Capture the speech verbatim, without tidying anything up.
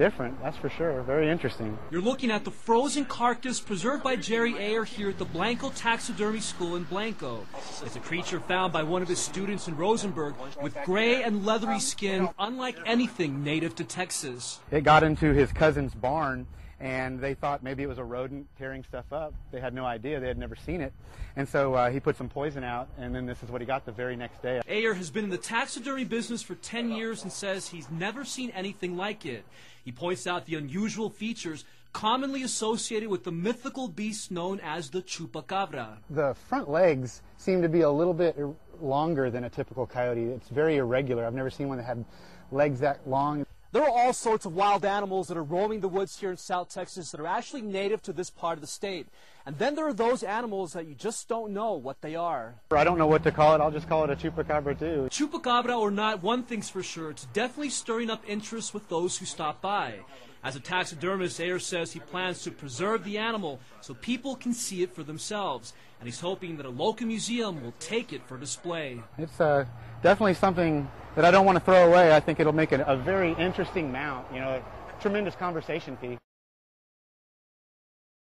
different, that's for sure. Very interesting. You're looking at the frozen carcass preserved by Jerry Ayer here at the Blanco Taxidermy School in Blanco. It's a creature found by one of his students in Rosenberg with gray and leathery skin, unlike anything native to Texas. It got into his cousin's barn, and they thought maybe it was a rodent tearing stuff up. They had no idea. They had never seen it. And so uh, he put some poison out, and then this is what he got the very next day. Ayer has been in the taxidermy business for ten years and says he's never seen anything like it. He points out the unusual features commonly associated with the mythical beast known as the chupacabra. The front legs seem to be a little bit longer than a typical coyote. It's very irregular. I've never seen one that had legs that long. There are all sorts of wild animals that are roaming the woods here in South Texas that are actually native to this part of the state. And then there are those animals that you just don't know what they are. I don't know what to call it. I'll just call it a chupacabra too. Chupacabra or not, one thing's for sure. It's definitely stirring up interest with those who stop by. As a taxidermist, Ayer says he plans to preserve the animal so people can see it for themselves. And he's hoping that a local museum will take it for display. It's uh, definitely something that I don't want to throw away. I think it'll make it a very interesting mount, you know, a tremendous conversation piece.